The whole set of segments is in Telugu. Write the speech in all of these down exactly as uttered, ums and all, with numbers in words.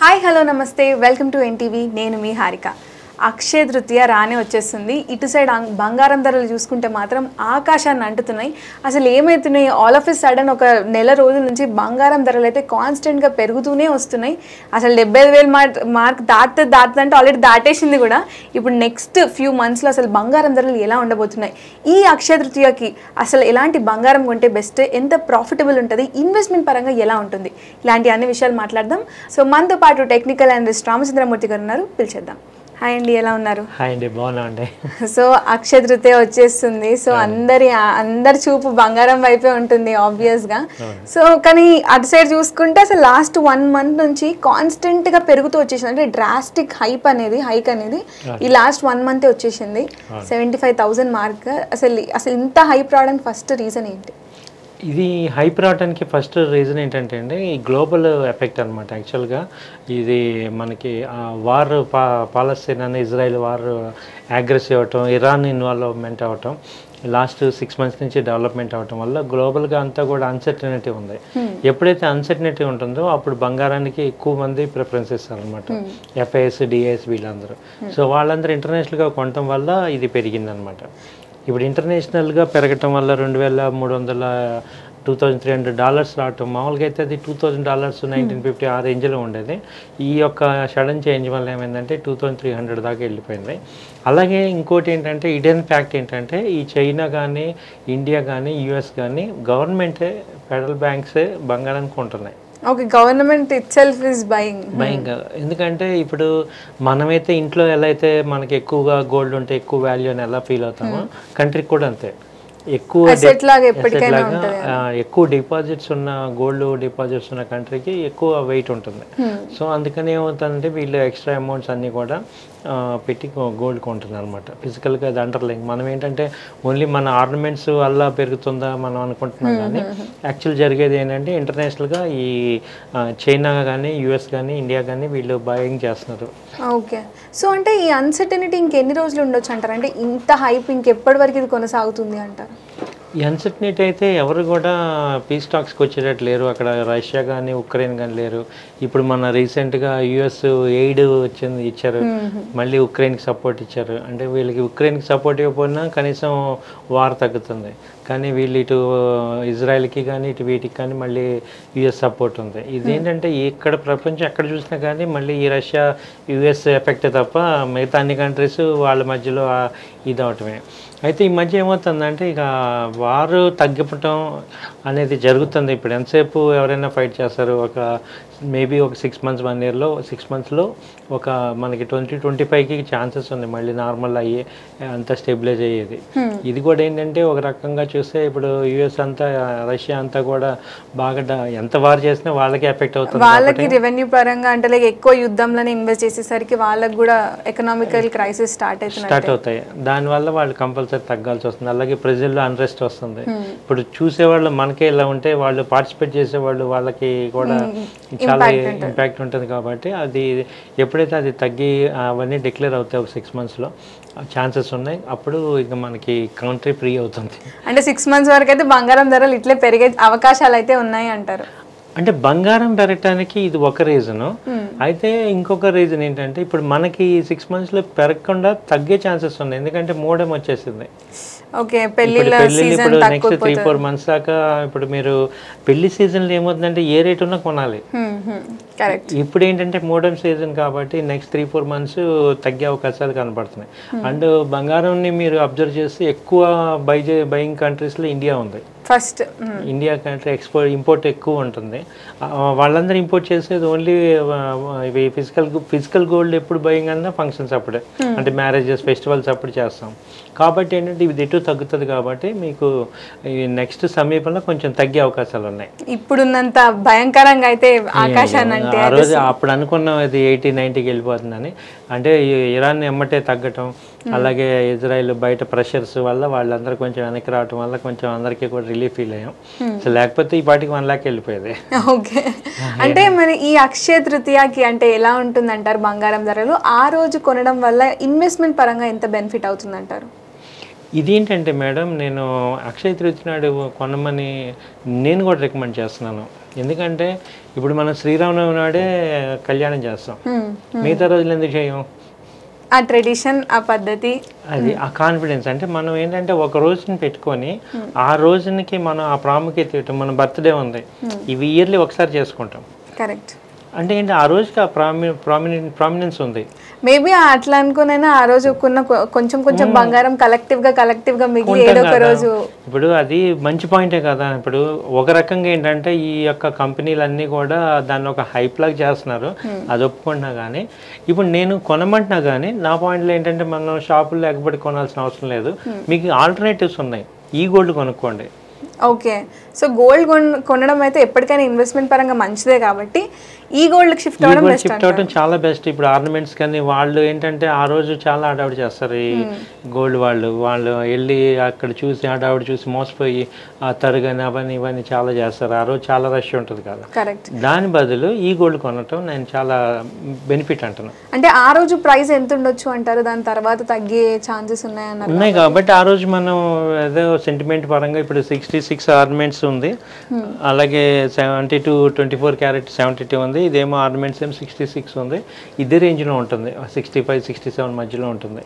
హాయ్ హలో నమస్తే, వెల్కమ్ టు ఎన్టీవీ. నేను మీ హారిక. అక్షయ తృతీయ రానే వచ్చేస్తుంది. ఇటు సైడ్ బంగారం ధరలు చూసుకుంటే మాత్రం ఆకాశాన్ని అంటుతున్నాయి. అసలు ఏమవుతున్నాయి, ఆల్ ఆఫ్ ఎ సడన్ ఒక నెల రోజుల నుంచి బంగారం ధరలు అయితే కాన్స్టెంట్గా పెరుగుతూనే వస్తున్నాయి. అసలు డెబ్బై ఐదు వేలు మార్క్ మార్క్ దాటుతుంది దాటుతుంది అంటే ఆల్రెడీ దాటేసింది కూడా. ఇప్పుడు నెక్స్ట్ ఫ్యూ మంత్స్లో అసలు బంగారం ధరలు ఎలా ఉండబోతున్నాయి, ఈ అక్షయ తృతీయకి అసలు ఎలాంటి బంగారం కొంటే బెస్ట్, ఎంత ప్రాఫిటబుల్ ఉంటుంది, ఇన్వెస్ట్మెంట్ పరంగా ఎలా ఉంటుంది, ఇలాంటి అన్ని విషయాలు మాట్లాడదాం. సో మనతో పాటు టెక్నికల్ అనలిస్ట్ స్ట్రామ్చంద్ర మూర్తి గారు ఉన్నారు, పిలిచేద్దాం. హాయ్ అండి, ఎలా ఉన్నారు? హాయ్ అండి, బాగున్నామండి. సో అక్షయ తృతీయ వచ్చేస్తుంది. సో అందరి అందరి చూపు బంగారం వైపే ఉంటుంది ఆబ్వియస్గా. సో కానీ అటు సైడ్ చూసుకుంటే అసలు లాస్ట్ వన్ మంత్ నుంచి కాన్స్టెంట్గా పెరుగుతూ వచ్చేసింది. అంటే డ్రాస్టిక్ హైప్ అనేది హైక్ అనేది ఈ లాస్ట్ వన్ మంతే వచ్చేసింది, సెవెంటీ ఫైవ్ థౌజండ్ మార్క్. అసలు అసలు ఇంత హైప్ రావడానికి ఫస్ట్ రీజన్ ఏంటి? ఇది హైప్ రావడానికి ఫస్ట్ రీజన్ ఏంటంటే అండి, ఈ గ్లోబల్ ఎఫెక్ట్ అనమాట. యాక్చువల్గా ఇది మనకి వార్, పా పాలస్తీన్ అనే ఇజ్రాయెల్ వార్ అగ్రెసివ్ అవ్వటం, ఇరాన్ ఇన్వాల్వ్మెంట్ అవ్వటం, లాస్ట్ సిక్స్ మంత్స్ నుంచి డెవలప్మెంట్ అవ్వటం వల్ల గ్లోబల్గా అంతా కూడా అన్సర్టనిటీ ఉంది. ఎప్పుడైతే అన్సర్టనిటీ ఉంటుందో అప్పుడు బంగారానికి ఎక్కువ మంది ప్రిఫరెన్స్ ఇస్తారు అనమాట, ఎఫ్ఐఎస్ డిఐఎస్ వీళ్ళందరూ. సో వాళ్ళందరూ ఇంటర్నేషనల్గా కొనటం వల్ల ఇది పెరిగిందనమాట. ఇప్పుడు ఇంటర్నేషనల్గా పెరగటం వల్ల రెండు వేల మూడు వందల two thousand three hundred dollars రావటం, మామూలుగా అయితే అది two thousand dollars nineteen fifty ఆ రేంజ్లో ఉండేది. ఈ యొక్క సడన్ చేంజ్ వల్ల ఏమైందంటే టూ థౌజండ్ త్రీ హండ్రెడ్ దాకా వెళ్ళిపోయింది. అలాగే ఇంకోటి ఏంటంటే హిడెన్ ఫ్యాక్ట్ ఏంటంటే, ఈ చైనా కానీ ఇండియా కానీ యూఎస్ కానీ గవర్నమెంటే, ఫెడరల్ బ్యాంక్సే బంగారాన్ని కొంటున్నాయి. Okay, government itself is buying buying ఎందుకంటే ఇప్పుడు మనమైతే ఇంట్లో ఎలా అయితే మనకి ఎక్కువగా గోల్డ్ ఉంటే ఎక్కువ వాల్యూ అని ఎలా ఫీల్ అవుతామో, కంట్రీకి కూడా అంతే. ఎక్కువ ఎక్కువ డిపాజిట్స్ ఉన్న గోల్డ్ డిపాజిట్స్ ఉన్న కంట్రీకి ఎక్కువ వెయిట్ ఉంటుంది. సో అందుకని ఏమవుతుందంటే వీళ్ళు ఎక్స్ట్రా అమౌంట్స్ అన్నీ కూడా పెట్టి గోల్డ్ కొంటున్నారు అనమాట. ఫిజికల్గా అది అండర్లైంగ్. మనం ఏంటంటే ఓన్లీ మన ఆర్నమెంట్స్ వల్ల పెరుగుతుందా మనం అనుకుంటున్నాం, కానీ యాక్చువల్ జరిగేది ఏంటంటే ఇంటర్నేషనల్గా ఈ చైనా కానీ యూఎస్ కానీ ఇండియా కానీ వీళ్ళు బయింగ్ చేస్తున్నారు. ఓకే, సో అంటే ఈ అన్సర్టనిటీ ఇంకెన్ని రోజులు ఉండొచ్చు అంటారు? అంటే ఇంత హైప్ ఇంకెప్పటి వరకు ఇది కొనసాగుతుంది అంటారు? ఈ అన్సర్టనిటీ అయితే ఎవరు కూడా పీస్ టాక్స్కి వచ్చేటట్టు లేరు. అక్కడ రష్యా కానీ ఉక్రెయిన్ కానీ లేరు. ఇప్పుడు మన రీసెంట్గా యుఎస్ ఎయిడ్ వచ్చింది, ఇచ్చారు, మళ్ళీ ఉక్రెయిన్కి సపోర్ట్ ఇచ్చారు. అంటే వీళ్ళకి ఉక్రెయిన్కి సపోర్ట్ ఇవ్వకపోయినా కనీసం వార్ తగ్గుతుంది, కానీ వీళ్ళు ఇటు ఇజ్రాయెల్కి కానీ ఇటు వీటికి కానీ మళ్ళీ యుఎస్ సపోర్ట్ ఉంది. ఇదేంటంటే ఇక్కడ ప్రపంచం ఎక్కడ చూసినా కానీ మళ్ళీ ఈ రష్యా యుఎస్ ఎఫెక్ట్ తప్ప మిగతా అన్ని కంట్రీస్ వాళ్ళ మధ్యలో ఇది అవటమే. అయితే ఈ మధ్య ఏమవుతుందంటే ఇక వారు తగ్గిపోవటం అనేది జరుగుతుంది. ఇప్పుడు ఎంతసేపు ఎవరైనా ఫైట్ చేస్తారు? ఒక మేబీ ఒక సిక్స్ మంత్స్ వన్ ఇయర్లో సిక్స్ మంత్స్లో ఒక మనకి ట్వంటీ ట్వంటీ ఫైవ్కి ఛాన్సెస్ ఉంది మళ్ళీ నార్మల్ అయ్యే, అంతా స్టెబిలైజ్ అయ్యేది. ఇది కూడా ఏంటంటే ఒక రకంగా చూస్తే ఇప్పుడు యూఎస్ అంతా రష్యా అంతా కూడా బాగా ఎంత వార్ చేసినా వాళ్ళకి ఎఫెక్ట్ అవుతుంది. వాళ్ళకి రెవెన్యూ పరంగా అంటే లైక్ ఎక్కువ యుద్ధంలోనే ఇన్వెస్ట్ చేసేసరికి వాళ్ళకి కూడా ఎకనామికల్ క్రైసిస్ స్టార్ట్ అవుతుంది స్టార్ట్ అవుతాయి. దానివల్ల వాళ్ళు కంపల్సరీ తగ్గాల్సి వస్తుంది. అలాగే ప్రజల్లో అన్రెస్ట్ వస్తుంది. ఇప్పుడు చూసేవాళ్ళు మనకే ఇలా ఉంటే వాళ్ళు పార్టిసిపేట్ చేసేవాళ్ళు వాళ్ళకి కూడా చాలా ఇంపాక్ట్ ఉంటుంది. కాబట్టి అది ఎప్పుడైతే అది తగ్గి అవన్నీ డిక్లేర్ అవుతాయి ఒక సిక్స్ మంత్స్లో ఛాన్సెస్ ఉన్నాయి, అప్పుడు ఇక మనకి కంట్రీ ఫ్రీ అవుతుంది. అంటే సిక్స్ మంత్స్ వరకు అయితే బంగారం ధరలు ఇట్లే పెరిగే అవకాశాలు అయితే ఉన్నాయి అంటారు. అంటే బంగారం పెరగటానికి ఇది ఒక రీజను. అయితే ఇంకొక రీజన్ ఏంటంటే ఇప్పుడు మనకి సిక్స్ మంత్స్లో పెరగకుండా తగ్గే ఛాన్సెస్ ఉన్నాయి, ఎందుకంటే మోడెం వచ్చేసింది. ఓకే, పెళ్ళిళ్ళ సీజన్ ఇప్పుడు నెక్స్ట్ త్రీ ఫోర్ మంత్స్ దాకా ఇప్పుడు మీరు పెళ్లి సీజన్లో ఏమవుతుందంటే ఏ రేట్ ఉన్నా కొనాలి. ఇప్పుడు ఏంటంటే మోడెం సీజన్ కాబట్టి నెక్స్ట్ త్రీ ఫోర్ మంత్స్ తగ్గే అవకాశాలు కనపడుతున్నాయి. అండ్ బంగారంని మీరు అబ్జర్వ్ చేస్తే ఎక్కువ బై బయింగ్ కంట్రీస్లో ఇండియా ఉంది. First India country export import ఎక్కువ ఉంటుంది. వాళ్ళందరూ ఇంపోర్ట్ చేసేది ఓన్లీ ఇవి ఫిజికల్ ఫిజికల్ గోల్డ్. ఎప్పుడు బయింగ్ అన్నా ఫంక్షన్స్ అప్పుడే, అంటే మ్యారేజెస్ ఫెస్టివల్స్ అప్పుడు చేస్తాం. కాబట్టి ఏంటంటే ఇది ఎటు తగ్గుతుంది కాబట్టి మీకు నెక్స్ట్ సమీపంలో కొంచెం తగ్గే అవకాశాలు ఉన్నాయి. ఇప్పుడున్నంత భయంకరంగా అయితే ఆకాశాన్ని అంటే ఆ రోజు అప్పుడు అనుకున్నాం ఇది ఎయిటీ నైన్టీకి వెళ్ళిపోతుందని. అంటే ఇరాన్ ఎమ్మటే తగ్గటం, అలాగే ఇజ్రాయెల్ బయట ప్రెషర్స్ వల్ల వాళ్ళందరూ కొంచెం వెనక్కి రావటం వల్ల కొంచెం అందరికీ కూడా రిలీఫ్ ఫీల్ అయ్యాం. సో లేకపోతే ఈ పాటికి వన్ లాక్ వెళ్ళిపోయేది. ఓకే, అంటే మరి ఈ అక్షయ తృతీయకి అంటే ఎలా ఉంటుంది అంటారు బంగారం ధరలు? ఆ రోజు కొనడం వల్ల ఇన్వెస్ట్మెంట్ పరంగా ఎంత బెనిఫిట్ అవుతుందంటారు? ఇదేంటంటే మేడం, నేను అక్షయ తృతీయ నాడు కొనమని నేను కూడా రికమెండ్ చేస్తున్నాను. ఎందుకంటే ఇప్పుడు మనం శ్రీరామనవమి నాడే కళ్యాణం చేస్తాం, మిగతా రోజులు ఎందుకు చేయం? ఆ ట్రెడిషన్, ఆ పద్ధతి, అది ఆ కాన్ఫిడెన్స్. అంటే మనం ఏంటంటే ఒక రోజుని పెట్టుకొని ఆ రోజునికి మనం ఆ ప్రాముఖ్యత ఇవ్వటం. మన బర్త్డే ఉంది, ఇవి ఇయర్లీ ఒకసారి చేసుకుంటాం. కరెక్ట్. అంటే ఏంటి ఆ రోజుకి ఆ ప్రామినెంట్ ప్రామినెన్స్ ఉంది. మేబీ అట్లా అనుకునైనా ఆ రోజు కొంచెం కొంచెం బంగారం కలెక్టివ్ గా కలెక్టివ్ గా మిగిలి ఏదో ఒక రోజు. ఇప్పుడు అది మంచి పాయింటే కదా. ఇప్పుడు ఒక రకంగా ఏంటంటే ఈ యొక్క కంపెనీలన్నీ కూడా దాన్ని ఒక హైప్ లాగా చేస్తున్నారు, అది ఒప్పుకుంటున్నా. కానీ ఇప్పుడు నేను కొనమంటున్నా, కానీ నా పాయింట్లో ఏంటంటే మనం షాపుల్లో ఎగబడి కొనాల్సిన అవసరం లేదు. మీకు ఆల్టర్నేటివ్స్ ఉన్నాయి, ఈ గోల్డ్ కొనుక్కోండి. ఓకే, సో గోల్డ్ కొనడం అయితే ఎప్పటికైనా ఇన్వెస్ట్మెంట్ పరంగా మంచిదే కాబట్టి ఈ గోల్డ్ షిఫ్ట్ అవడం చాలా బెస్ట్. ఇప్పుడు ఆర్నమెంట్స్ కానీ వాళ్ళు ఏంటంటే ఆ రోజు చాలా హడావిడి చేస్తారు ఈ గోల్డ్ వాళ్ళు. వాళ్ళు వెళ్ళి అక్కడ చూసి హడావిడి చూసి మోసపోయి ఆ తరుగని అవన్నీ ఇవన్నీ చాలా చేస్తారు. ఆ రోజు చాలా రష్ ఉంటుంది కదా. కరెక్ట్. దాని బదులు ఈ గోల్డ్ కొనటం నేను చాలా బెనిఫిట్ అంటున్నాను. అంటే ఆ రోజు ప్రైస్ ఎంత ఉండొచ్చు అంటారు, దాని తర్వాత తగ్గే ఛాన్సెస్ ఉన్నాయన్నారు. ఉన్నాయి కాబట్టి ఆ రోజు మనం ఏదో సెంటిమెంట్ పరంగా ఇప్పుడు సిక్స్టీ సిక్స్ ఆర్నమెంట్స్ ఉంది, అలాగే seventy two twenty four carat seventy two ఉంది, ఇదేమో ఆర్నమెంట్స్ ఏమో సిక్స్టీ సిక్స్ ఉంది. ఇదే రేంజ్లో ఉంటుంది, సిక్స్టీ ఫైవ్ సిక్స్టీ సెవెన్ మధ్యలో ఉంటుంది.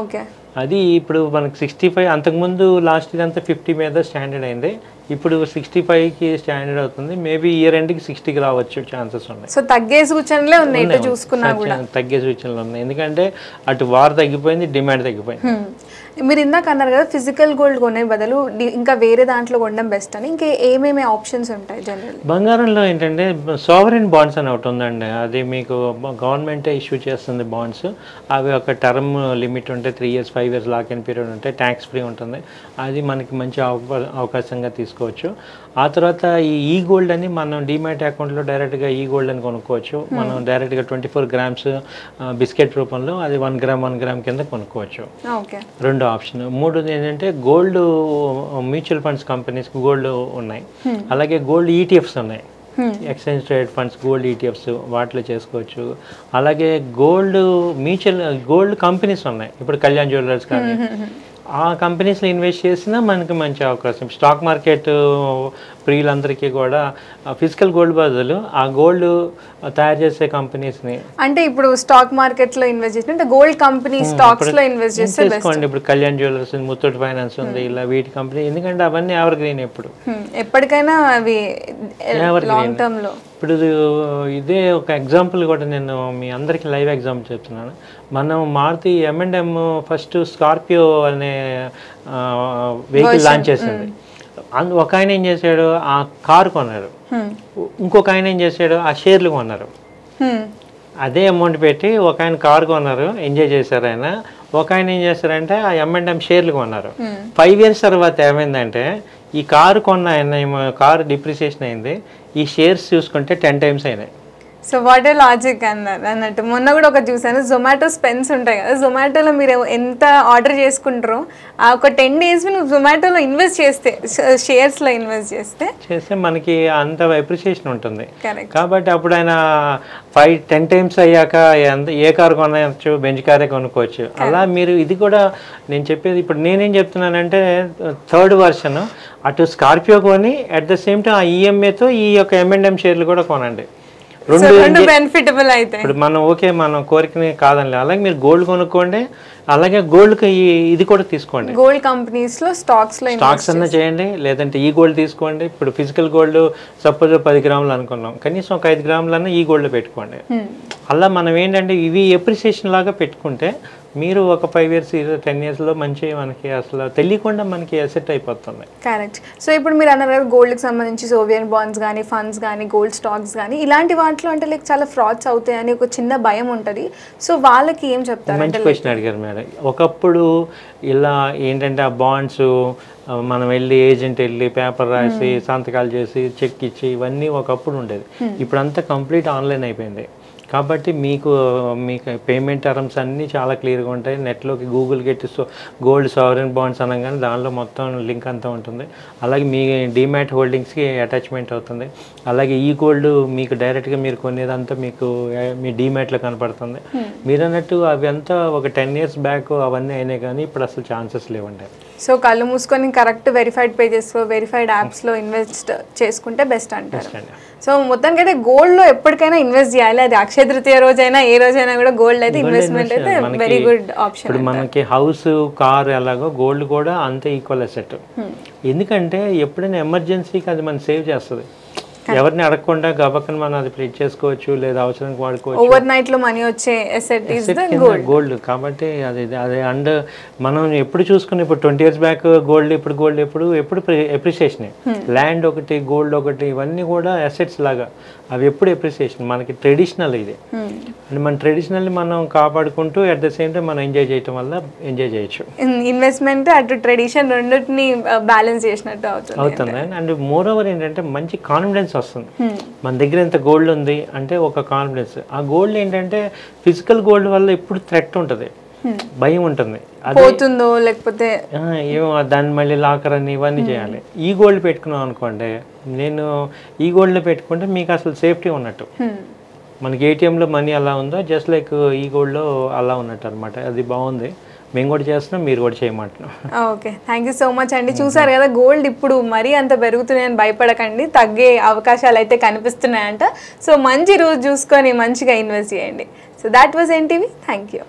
ఓకే, అది ఇప్పుడు మనకు సిక్స్టీ ఫైవ్ అంతకుముందు లాస్ట్ ఇయర్ అంతా ఫిఫ్టీ మీద స్టాండర్డ్ అయింది, ఇప్పుడు సిక్స్టీ ఫైవ్కి స్టాండర్డ్ అవుతుంది. మేబీ ఇయర్ ఎండ్కి సిక్స్టీకి రావచ్చు ఛాన్సెస్ ఉన్నాయి. సో తగ్గే సూచనలే ఉన్నాయి, తగ్గే సూచనలు ఉన్నాయి. ఎందుకంటే అటు వార్ తగ్గిపోయింది, డిమాండ్ తగ్గిపోయింది. మీరు ఇందాక అన్నారు కదా ఫిజికల్ గోల్డ్ కొనే బదులు ఇంకా వేరే దాంట్లో కొనడం బెస్ట్ అని, ఇంకా ఏమేమి ఆప్షన్స్ ఉంటాయి జనరల్? బంగారంలో ఏంటంటే సోవరెన్ బాండ్స్ అని ఒకటి ఉందండి, అది మీకు గవర్నమెంటే ఇష్యూ చేస్తుంది బాండ్స్. అవి ఒక టర్మ్ లిమిట్ ఉంటాయి, three years five years lock in period ఉంటాయి, ట్యాక్స్ ఫ్రీ ఉంటుంది. అది మనకి మంచి అవకాశంగా తీసుకోవచ్చు. ఆ తర్వాత ఈ ఈ గోల్డ్ అని మనం డిమాట్ అకౌంట్లో డైరెక్ట్గా ఈ గోల్డ్ అని కొనుక్కోవచ్చు. మనం డైరెక్ట్గా ట్వంటీ ఫోర్ గ్రామ్స్ బిస్కెట్ రూపంలో అది వన్ గ్రామ్ వన్ గ్రామ్ కింద కొనుక్కోవచ్చు. రెండు ఆప్షన్. మూడోది ఏంటంటే గోల్డ్ మ్యూచువల్ ఫండ్స్ కంపెనీస్కి గోల్డ్ ఉన్నాయి, అలాగే గోల్డ్ ఈటీఎఫ్స్ ఉన్నాయి, exchange trade funds gold ETFs, వాటిలో చేసుకోవచ్చు. అలాగే గోల్డ్ మ్యూచువల్ గోల్డ్ కంపెనీస్ ఉన్నాయి, ఇప్పుడు కళ్యాణ్ జ్యువెలర్స్ కానీ, ఆ కంపెనీస్లో ఇన్వెస్ట్ చేసినా మనకి మంచి అవకాశం. స్టాక్ మార్కెట్ ప్రియులందరికీ కూడా ఫిజికల్ గోల్డ్ బదులు ఆ గోల్డ్ తయారు చేసే కంపెనీస్ని, అంటే ఇప్పుడు స్టాక్ మార్కెట్లో ఇన్వెస్ట్ చేసిన గోల్డ్ కంపెనీ స్టాక్స్లో ఇన్వెస్ట్ చేసుకోండి. ఇప్పుడు కళ్యాణ్ జ్యువెలర్స్, ముత్తూట్ ఫైనాన్స్ ఉంది, ఇలా వీటి కంపెనీ. ఎందుకంటే అవన్నీ ఎవర్ గ్రీన్, ఎప్పుడు ఎప్పటికైనా అవి లాంగ్ టర్మ్లో. ఇప్పుడు ఇదే ఒక ఎగ్జాంపుల్ కూడా నేను మీ అందరికీ లైవ్ ఎగ్జాంపుల్ చెప్తున్నాను. మనం Maruti M and M first Scorpio అనే వెహికల్ లాంచ్ చేసింది. ఒక ఆయన ఏం చేశాడు, ఆ కారు కొన్నారు. ఇంకొక ఆయన ఏం చేశాడు, ఆ షేర్లు కొన్నారు. అదే అమౌంట్ పెట్టి ఒక ఆయన కారు కొన్నారు, ఎంజాయ్ చేశారు ఆయన. ఒక ఆయన ఏం చేశారంటే ఆ ఎం అండ్ ఎమ్ షేర్లు కొన్నారు. ఫైవ్ ఇయర్స్ తర్వాత ఏమైందంటే ఈ కారు కొన్న ఆయన కారు డిప్రిసియేషన్ అయింది, ఈ షేర్స్ చూసుకుంటే టెన్ టైమ్స్ అయినాయి. సో వాట్ ఏ లాజిక్ అన్నారు అన్నట్టు. మొన్న కూడా ఒక చూసాను, జొమాటో స్పెన్స్ ఉంటాయి కదా, జొమాటోలో మీరు ఎంత ఆర్డర్ చేసుకుంటారో ఆ ఒక టెన్ డేస్ నువ్వు జొమాటోలో ఇన్వెస్ట్ చేస్తే, షేర్స్లో ఇన్వెస్ట్ చేస్తే చేస్తే మనకి అంత అప్రిషియేషన్ ఉంటుంది. కాబట్టి అప్పుడు ఆయన ఫైవ్ టెన్ టైమ్స్ అయ్యాక ఏ కారు కొనవచ్చు, బెంచ్ కారే కొనుక్కోవచ్చు. అలా మీరు ఇది కూడా నేను చెప్పేది, ఇప్పుడు నేనేం చెప్తున్నానంటే థర్డ్ వర్షన్, అటు స్కార్పియో కొని అట్ ద సేమ్ టైం ఆ ఈఎంఐతో ఈ యొక్క ఎం అండ్ ఎం షేర్లు కూడా కొనండి. రెండు బెనిఫిటబుల్ అయితే ఇప్పుడు మనం ఓకే, మనం కోరికనే కాదని. అలాగే మీరు గోల్డ్ కొనుక్కోండి, అలాగే గోల్డ్కి ఇది కూడా తీసుకోండి. గోల్డ్ కంపెనీస్లో స్టాక్స్లో స్టాక్స్ అన్న చేయండి, లేదంటే ఈ గోల్డ్ తీసుకోండి. ఇప్పుడు ఫిజికల్ గోల్డ్ సపోజ్ పది గ్రాములు అనుకున్నాం, కనీసం ఒక ఐదు గ్రాములన్నా ఈ గోల్డ్లో పెట్టుకోండి. అలా మనం ఏంటంటే ఇవి ఎప్రిసియేషన్ లాగా పెట్టుకుంటే మీరు ఒక ఫైవ్ ఇయర్స్ టెన్ ఇయర్స్లో మంచి మనకి అసలు తెలియకుండా మనకి అసెట్ అయిపోతుంది. కరెక్ట్. సో ఇప్పుడు మీరు అన్నారు కదా గోల్డ్కి సంబంధించి సోవియన్ బాండ్స్ కానీ, ఫండ్స్ కానీ, గోల్డ్ స్టాక్స్ కానీ, ఇలాంటి వాటిలో అంటే లైక్ చాలా ఫ్రాడ్స్ అవుతాయని ఒక చిన్న భయం ఉంటుంది. సో వాళ్ళకి ఏం చెప్తారు? మంచి క్వశ్చన్ అడిగారు మేడం. ఒకప్పుడు ఇలా ఏంటంటే ఆ బాండ్స్ మనం వెళ్ళి ఏజెంట్ వెళ్ళి పేపర్ రాసి సంతకాలు చేసి చెక్ ఇచ్చి ఇవన్నీ ఒకప్పుడు ఉండేది. ఇప్పుడంతా కంప్లీట్ ఆన్లైన్ అయిపోయింది. కాబట్టి మీకు మీకు పేమెంట్ టర్మ్స్ అన్నీ చాలా క్లియర్గా ఉంటాయి. నెట్లోకి Google get gold sovereign bonds అనగానే దానిలో మొత్తం లింక్ అంతా ఉంటుంది. అలాగే మీ డీమ్యాట్ హోల్డింగ్స్కి అటాచ్మెంట్ అవుతుంది. అలాగే ఈ గోల్డ్ మీకు డైరెక్ట్గా మీరు కొనేదంతా మీకు మీ డీమ్యాట్లో కనపడుతుంది. మీరు అన్నట్టు అవి అంతా ఒక టెన్ ఇయర్స్ బ్యాక్ అవన్నీ అయినాయి, కానీ ఇప్పుడు అసలు ఛాన్సెస్ లేవండి. సో కళ్ళు మూసుకొని కరెక్ట్ వెరిఫైడ్ పేజెస్లో వెరిఫైడ్ యాప్స్లో ఇన్వెస్ట్ చేసుకుంటే బెస్ట్ అంటారు. సో మొత్తానికి అయితే గోల్డ్లో ఎప్పటికైనా ఇన్వెస్ట్ చేయాలి. అది అక్షయ తృతీయ రోజైనా ఏ రోజైనా కూడా గోల్డ్ అయితే ఇన్వెస్ట్మెంట్ అయితే వెరీ గుడ్ ఆప్షన్. ఇప్పుడు మనకి హౌస్, కార్ ఎలాగో గోల్డ్ కూడా అంతే ఈక్వల్ అసెట్. ఎందుకంటే ఎప్పుడైనా ఎమర్జెన్సీకి అది మనం సేవ్ చేస్తుంది. ఎవరిని అడగకుండా గబక్కన మనం అది ప్లేట్ చేసుకోవచ్చు, లేదా అవసరానికి వాడుకోవచ్చు. ఓవర్ నైట్ లో మనీ వచ్చే asset is the gold. Gold కాబట్టి అది అది అండ్ మనం ఎప్పుడు చూసుకుని ఇప్పుడు ట్వంటీ ఇయర్స్ బ్యాక్ గోల్డ్, ఇప్పుడు గోల్డ్ ఎప్పుడు ఎప్పుడు ఎప్రిసియేషన్. ల్యాండ్ ఒకటి, గోల్డ్ ఒకటి, ఇవన్నీ కూడా అసెట్స్ లాగా అవి ఎప్పుడు ఎప్రిసియేషన్. మనకి ట్రెడిషనల్ ఇది, అండ్ మన ట్రెడిషనల్ని మనం కాపాడుకుంటూ అట్ ద సేమ్ టైం మనం ఎంజాయ్ చేయడం వల్ల ఎంజాయ్ చేయొచ్చు. ఇన్వెస్ట్మెంట్ అటు ట్రెడిషన్ రెండింటిని బ్యాలెన్స్ చేసినట్టు అవుతుంది. అండ్ మోర్ ఓవర్ ఏంటంటే మంచి కాన్ఫిడెన్స్ వస్తుంది. మన దగ్గర ఎంత గోల్డ్ ఉంది అంటే ఒక కాన్ఫిడెన్స్. ఆ గోల్డ్ ఏంటంటే ఫిజికల్ గోల్డ్ వల్ల ఎప్పుడు థ్రెట్ ఉంటుంది, భయం ఉంటుంది, పోతుందో లేకపోతే దాన్ని మళ్ళీ లాకర్ అని ఇవన్నీ చేయాలి. ఈ గోల్డ్ పెట్టుకున్నాం అనుకోండి, నేను ఈ గోల్డ్లో పెట్టుకుంటే మీకు అసలు సేఫ్టీ ఉన్నట్టు. మనకి ఏటీఎంలో మనీ అలా ఉందో జస్ట్ లైక్ ఈ గోల్డ్లో అలా ఉన్నట్టు అనమాట. అది బాగుంది, మేము కూడా చేస్తున్నాం, మీరు కూడా చేయమంటున్నాం. Okay, thank you so much అండి. చూసారు కదా గోల్డ్ ఇప్పుడు మరీ అంత పెరుగుతున్నాయని భయపడకండి, తగ్గే అవకాశాలు అయితే కనిపిస్తున్నాయంట. సో మంచి రోజు చూసుకొని మంచిగా ఇన్వెస్ట్ చేయండి. So that was NTV. Thank you.